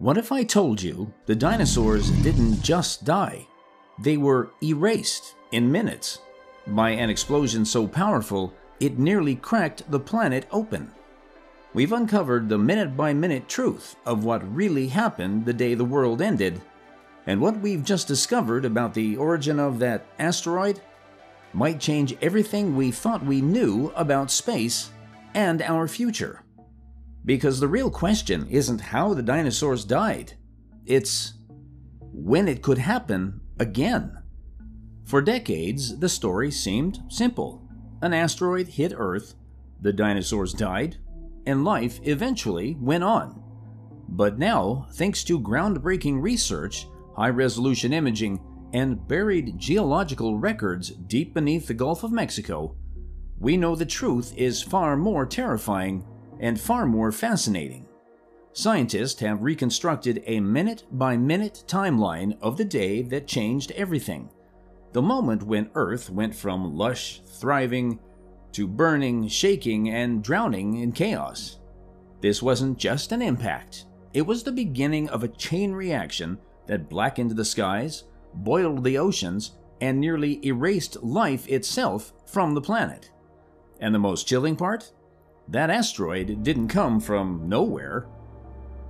What if I told you the dinosaurs didn't just die? They were erased in minutes by an explosion so powerful it nearly cracked the planet open. We've uncovered the minute-by-minute truth of what really happened the day the world ended, and what we've just discovered about the origin of that asteroid might change everything we thought we knew about space and our future. Because the real question isn't how the dinosaurs died, it's when it could happen again. For decades, the story seemed simple. An asteroid hit Earth, the dinosaurs died, and life eventually went on. But now, thanks to groundbreaking research, high-resolution imaging, and buried geological records deep beneath the Gulf of Mexico, we know the truth is far more terrifying and far more fascinating. Scientists have reconstructed a minute-by-minute timeline of the day that changed everything. The moment when Earth went from lush, thriving, to burning, shaking, and drowning in chaos. This wasn't just an impact. It was the beginning of a chain reaction that blackened the skies, boiled the oceans, and nearly erased life itself from the planet. And the most chilling part? That asteroid didn't come from nowhere.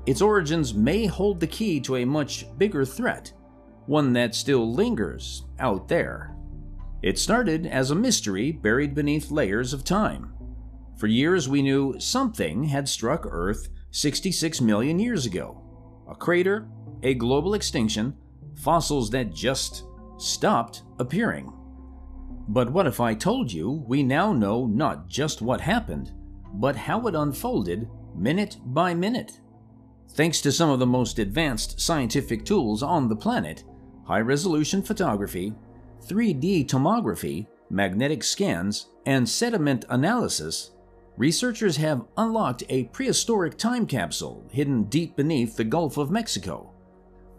Its origins may hold the key to a much bigger threat, one that still lingers out there. It started as a mystery buried beneath layers of time. For years we knew something had struck Earth 66 million years ago. A crater, a global extinction, fossils that just stopped appearing. But what if I told you we now know not just what happened, but how it unfolded minute by minute? Thanks to some of the most advanced scientific tools on the planet, high-resolution photography, 3D tomography, magnetic scans, and sediment analysis, researchers have unlocked a prehistoric time capsule hidden deep beneath the Gulf of Mexico.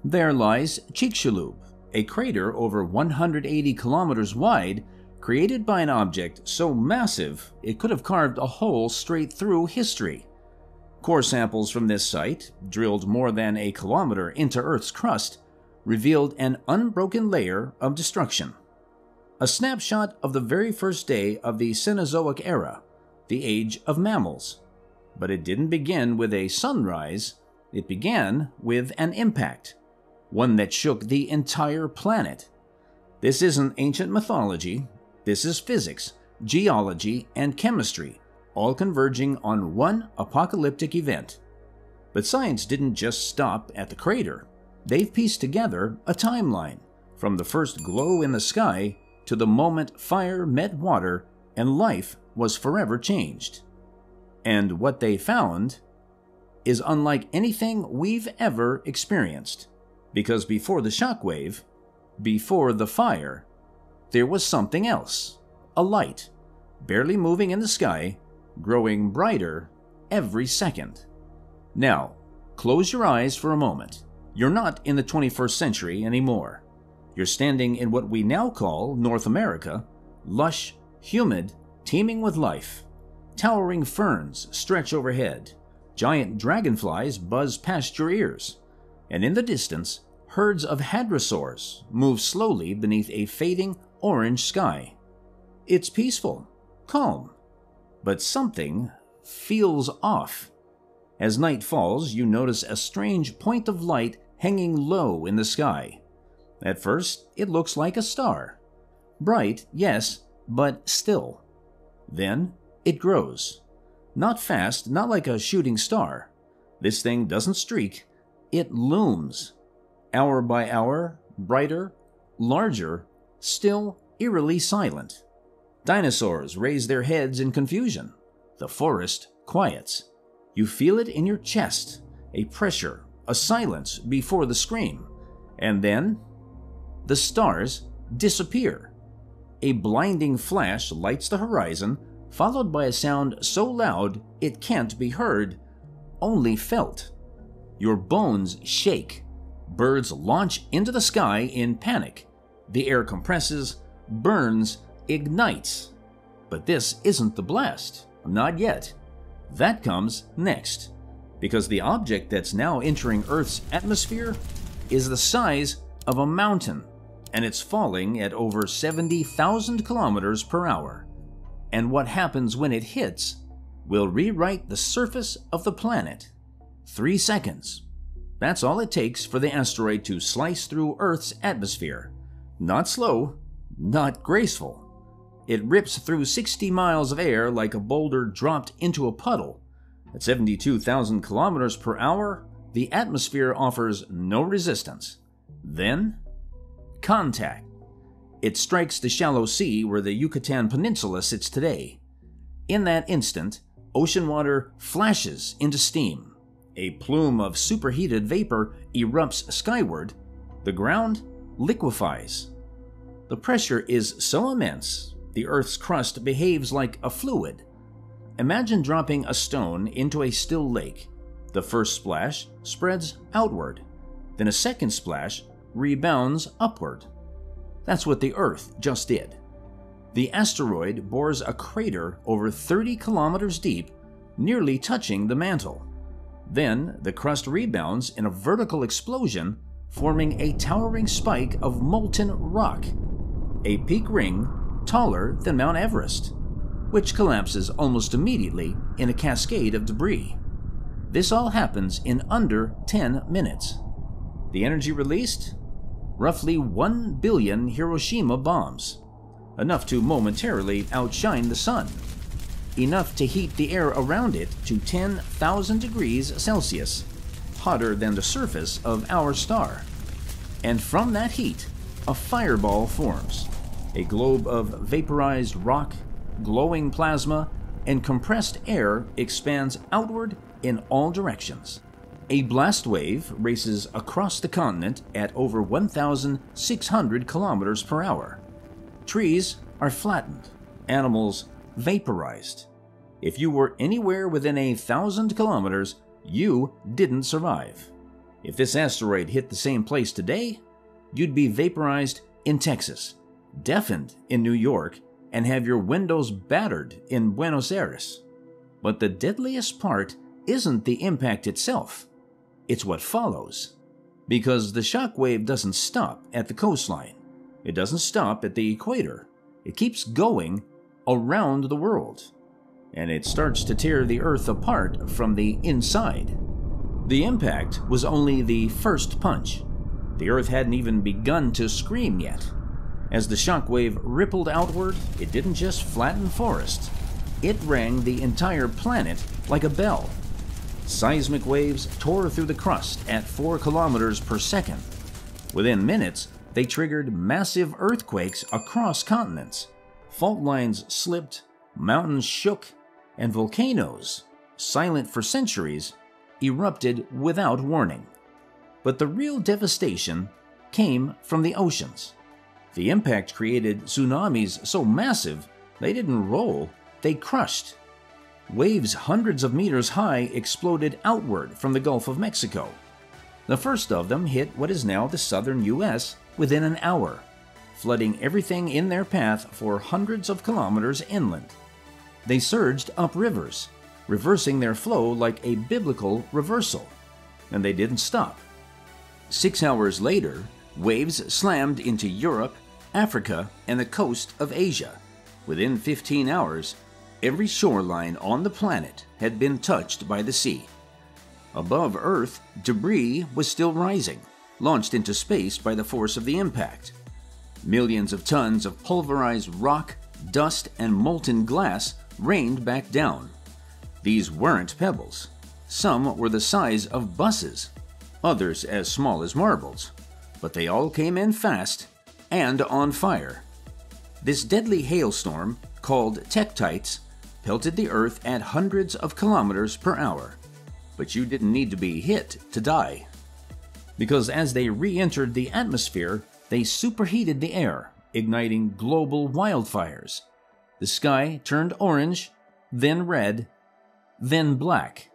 There lies Chicxulub, a crater over 180 kilometers wide created by an object so massive it could have carved a hole straight through history. Core samples from this site, drilled more than a kilometer into Earth's crust, revealed an unbroken layer of destruction. A snapshot of the very first day of the Cenozoic era, the age of mammals. But it didn't begin with a sunrise, it began with an impact, one that shook the entire planet. This isn't ancient mythology, this is physics, geology, and chemistry, all converging on one apocalyptic event. But science didn't just stop at the crater. They've pieced together a timeline, from the first glow in the sky to the moment fire met water and life was forever changed. And what they found is unlike anything we've ever experienced, because before the shockwave, before the fire, there was something else, a light, barely moving in the sky, growing brighter every second. Now, close your eyes for a moment. You're not in the 21st century anymore. You're standing in what we now call North America, lush, humid, teeming with life. Towering ferns stretch overhead. Giant dragonflies buzz past your ears. And in the distance, herds of hadrosaurs move slowly beneath a fading orange sky. It's peaceful, calm, but something feels off. As night falls, you notice a strange point of light hanging low in the sky. At first, it looks like a star. Bright, yes, but still. Then, it grows. Not fast, not like a shooting star. This thing doesn't streak, it looms. Hour by hour, brighter, larger, still eerily silent. Dinosaurs raise their heads in confusion. The forest quiets. You feel it in your chest, a pressure, a silence before the scream. And then, the stars disappear. A blinding flash lights the horizon, followed by a sound so loud it can't be heard, only felt. Your bones shake. Birds launch into the sky in panic. The air compresses, burns, ignites. But this isn't the blast, not yet. That comes next. because the object that's now entering Earth's atmosphere is the size of a mountain, and it's falling at over 70,000 kilometers per hour. And what happens when it hits will rewrite the surface of the planet. 3 seconds. That's all it takes for the asteroid to slice through Earth's atmosphere. Not slow, not graceful. It rips through 60 miles of air like a boulder dropped into a puddle. At 72,000 kilometers per hour, the atmosphere offers no resistance. Then, contact. It strikes the shallow sea where the Yucatan Peninsula sits today. In that instant, ocean water flashes into steam. A plume of superheated vapor erupts skyward. The ground liquefies. The pressure is so immense, the Earth's crust behaves like a fluid. Imagine dropping a stone into a still lake. The first splash spreads outward. Then a second splash rebounds upward. That's what the Earth just did. The asteroid bores a crater over 30 kilometers deep, nearly touching the mantle. Then the crust rebounds in a vertical explosion, forming a towering spike of molten rock, a peak ring taller than Mount Everest, which collapses almost immediately in a cascade of debris. This all happens in under 10 minutes. The energy released? Roughly 1 billion Hiroshima bombs, enough to momentarily outshine the sun, enough to heat the air around it to 10,000 degrees Celsius, hotter than the surface of our star. And from that heat, a fireball forms, a globe of vaporized rock, glowing plasma, and compressed air expands outward in all directions. A blast wave races across the continent at over 1,600 kilometers per hour. Trees are flattened, animals vaporized. If you were anywhere within 1,000 kilometers, you didn't survive. If this asteroid hit the same place today, you'd be vaporized in Texas, deafened in New York, and have your windows battered in Buenos Aires. But the deadliest part isn't the impact itself. It's what follows, because the shock wave doesn't stop at the coastline. It doesn't stop at the equator. It keeps going around the world, and it starts to tear the Earth apart from the inside. The impact was only the first punch. The Earth hadn't even begun to scream yet. As the shock wave rippled outward, it didn't just flatten forests. It rang the entire planet like a bell. Seismic waves tore through the crust at 4 kilometers per second. Within minutes, they triggered massive earthquakes across continents. Fault lines slipped, mountains shook, and volcanoes, silent for centuries, erupted without warning. But the real devastation came from the oceans. The impact created tsunamis so massive they didn't roll, they crushed. Waves hundreds of meters high exploded outward from the Gulf of Mexico. The first of them hit what is now the southern U.S. within an hour, flooding everything in their path for hundreds of kilometers inland. They surged up rivers, reversing their flow like a biblical reversal, and they didn't stop. 6 hours later, waves slammed into Europe, Africa, and the coast of Asia. Within 15 hours, every shoreline on the planet had been touched by the sea. Above Earth, debris was still rising, launched into space by the force of the impact. Millions of tons of pulverized rock, dust, and molten glass rained back down. These weren't pebbles. Some were the size of buses, others as small as marbles. But they all came in fast and on fire. This deadly hailstorm, called tektites, pelted the Earth at hundreds of kilometers per hour. But you didn't need to be hit to die, because as they re-entered the atmosphere, they superheated the air, igniting global wildfires. The sky turned orange, then red, then black.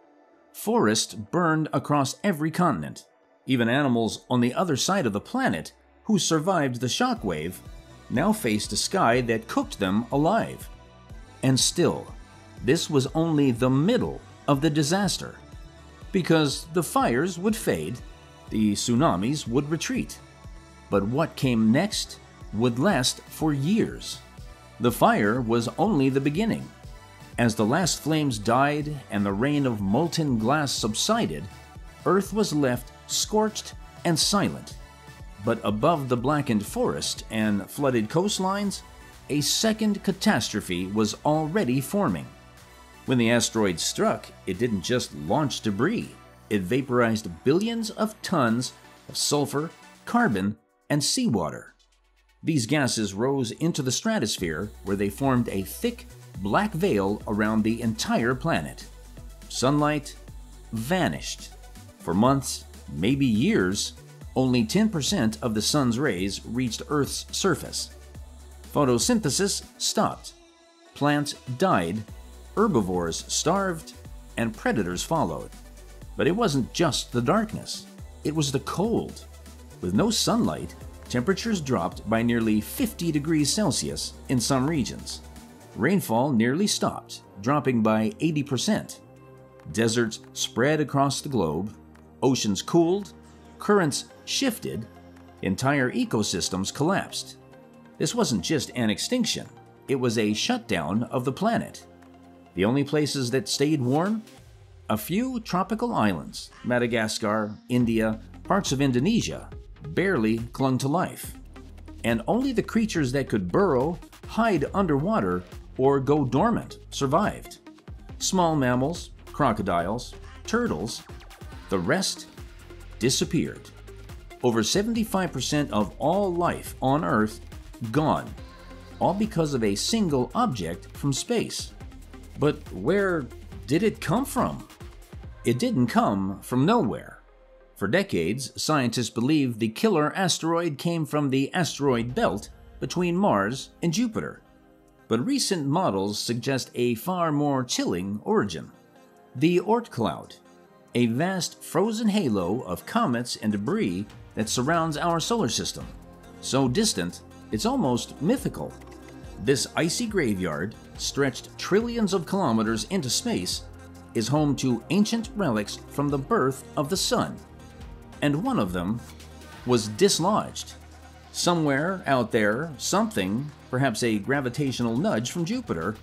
Forests burned across every continent. Even animals on the other side of the planet who survived the shockwave now faced a sky that cooked them alive. And still, this was only the middle of the disaster. because the fires would fade, the tsunamis would retreat. But what came next would last for years. The fire was only the beginning. As the last flames died and the rain of molten glass subsided, Earth was left scorched and silent. But above the blackened forest and flooded coastlines, a second catastrophe was already forming. When the asteroid struck, it didn't just launch debris. It vaporized billions of tons of sulfur, carbon, and seawater. These gases rose into the stratosphere, where they formed a thick, black veil around the entire planet. Sunlight vanished. For months, maybe years, only 10% of the sun's rays reached Earth's surface. Photosynthesis stopped. Plants died. Herbivores starved, and predators followed. But it wasn't just the darkness, it was the cold. With no sunlight, temperatures dropped by nearly 50 degrees Celsius in some regions. Rainfall nearly stopped, dropping by 80%. Deserts spread across the globe, oceans cooled, currents shifted, entire ecosystems collapsed. This wasn't just an extinction, it was a shutdown of the planet. The only places that stayed warm? A few tropical islands, Madagascar, India, parts of Indonesia, barely clung to life. And only the creatures that could burrow, hide underwater, or go dormant survived. Small mammals, crocodiles, turtles, the rest disappeared. Over 75% of all life on Earth gone, all because of a single object from space. But where did it come from? It didn't come from nowhere. For decades, scientists believed the killer asteroid came from the asteroid belt between Mars and Jupiter. But recent models suggest a far more chilling origin. The Oort Cloud, a vast frozen halo of comets and debris that surrounds our solar system. So distant, it's almost mythical. This icy graveyard, stretched trillions of kilometers into space, is home to ancient relics from the birth of the sun. And one of them was dislodged. Somewhere out there, something, perhaps a gravitational nudge from Jupiter,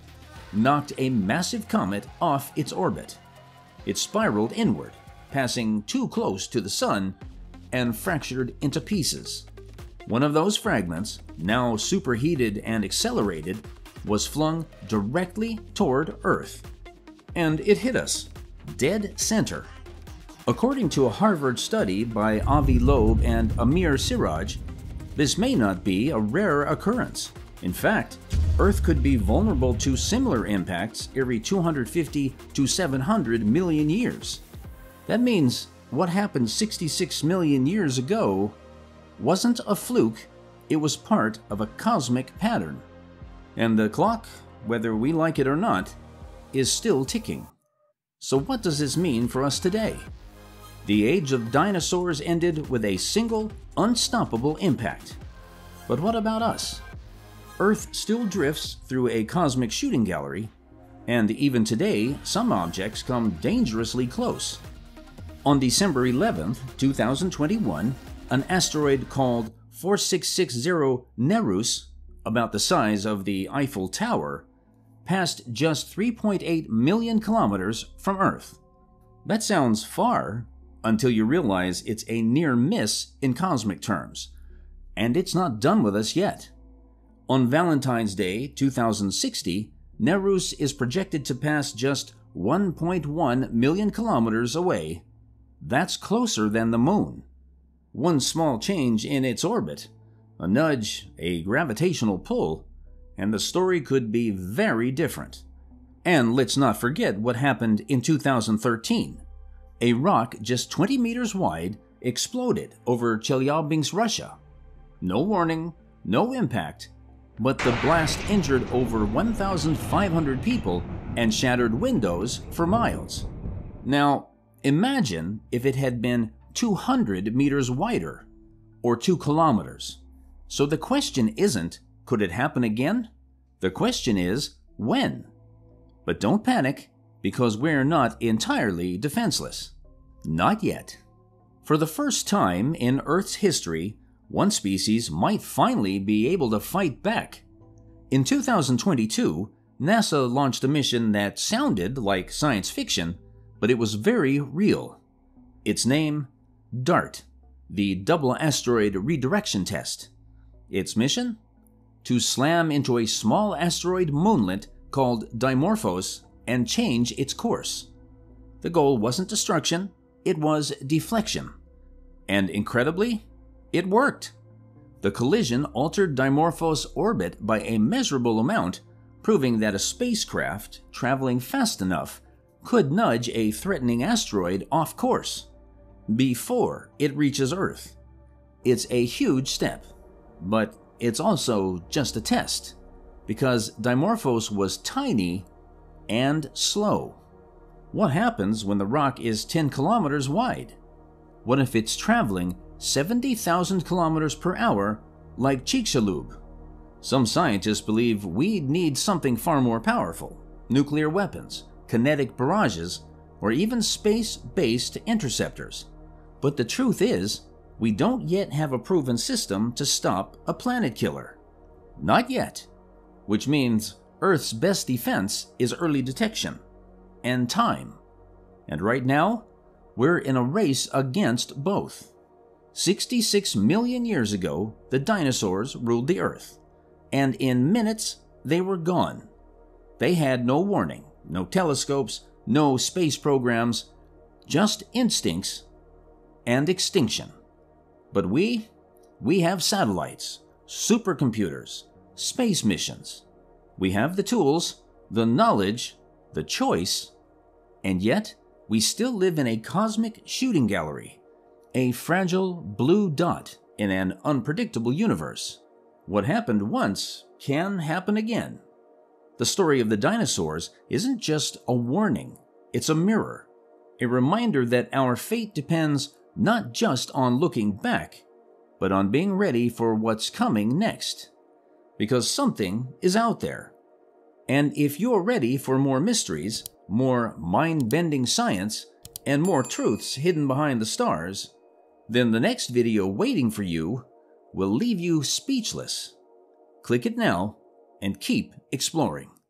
knocked a massive comet off its orbit. It spiraled inward, passing too close to the sun, and fractured into pieces. One of those fragments, now superheated and accelerated, was flung directly toward Earth. And it hit us, dead center. According to a Harvard study by Avi Loeb and Amir Siraj, this may not be a rare occurrence. In fact, Earth could be vulnerable to similar impacts every 250 to 700 million years. That means what happened 66 million years ago wasn't a fluke, it was part of a cosmic pattern. And the clock, whether we like it or not, is still ticking. So what does this mean for us today? The age of dinosaurs ended with a single, unstoppable impact. But what about us? Earth still drifts through a cosmic shooting gallery, and even today, some objects come dangerously close. On December 11th, 2021, an asteroid called 4660 Nerus, about the size of the Eiffel Tower, passed just 3.8 million kilometers from Earth. That sounds far until you realize it's a near miss in cosmic terms. And it's not done with us yet. On Valentine's Day 2060, Nerus is projected to pass just 1.1 million kilometers away. That's closer than the moon. One small change in its orbit, a nudge, a gravitational pull, and the story could be very different. And let's not forget what happened in 2013. A rock just 20 meters wide exploded over Chelyabinsk, Russia. No warning, no impact, but the blast injured over 1,500 people and shattered windows for miles. Now, imagine if it had been 200 meters wider, or 2 kilometers. So the question isn't, could it happen again? The question is, when? But don't panic, because we're not entirely defenseless. Not yet. For the first time in Earth's history, one species might finally be able to fight back. In 2022, NASA launched a mission that sounded like science fiction, but it was very real. Its name, DART, the Double Asteroid Redirection Test. Its mission? To slam into a small asteroid moonlet called Dimorphos and change its course. The goal wasn't destruction, it was deflection. And incredibly, it worked. The collision altered Dimorphos' orbit by a measurable amount, proving that a spacecraft traveling fast enough could nudge a threatening asteroid off course before it reaches Earth. It's a huge step, but it's also just a test, because Dimorphos was tiny and slow. What happens when the rock is 10 kilometers wide? What if it's traveling 70,000 kilometers per hour like Chicxulub? Some scientists believe we'd need something far more powerful: nuclear weapons, kinetic barrages, or even space-based interceptors. But the truth is, we don't yet have a proven system to stop a planet killer. Not yet. Which means Earth's best defense is early detection and time. And right now, we're in a race against both. 66 million years ago, the dinosaurs ruled the Earth, and in minutes they were gone. They had no warning, no telescopes, no space programs, just instincts and extinction. But we have satellites, supercomputers, space missions. We have the tools, the knowledge, the choice, and yet we still live in a cosmic shooting gallery. A fragile blue dot in an unpredictable universe. What happened once can happen again. The story of the dinosaurs isn't just a warning, it's a mirror. A reminder that our fate depends not just on looking back, but on being ready for what's coming next. Because something is out there. And if you're ready for more mysteries, more mind-bending science, and more truths hidden behind the stars, then the next video waiting for you will leave you speechless. Click it now and keep exploring.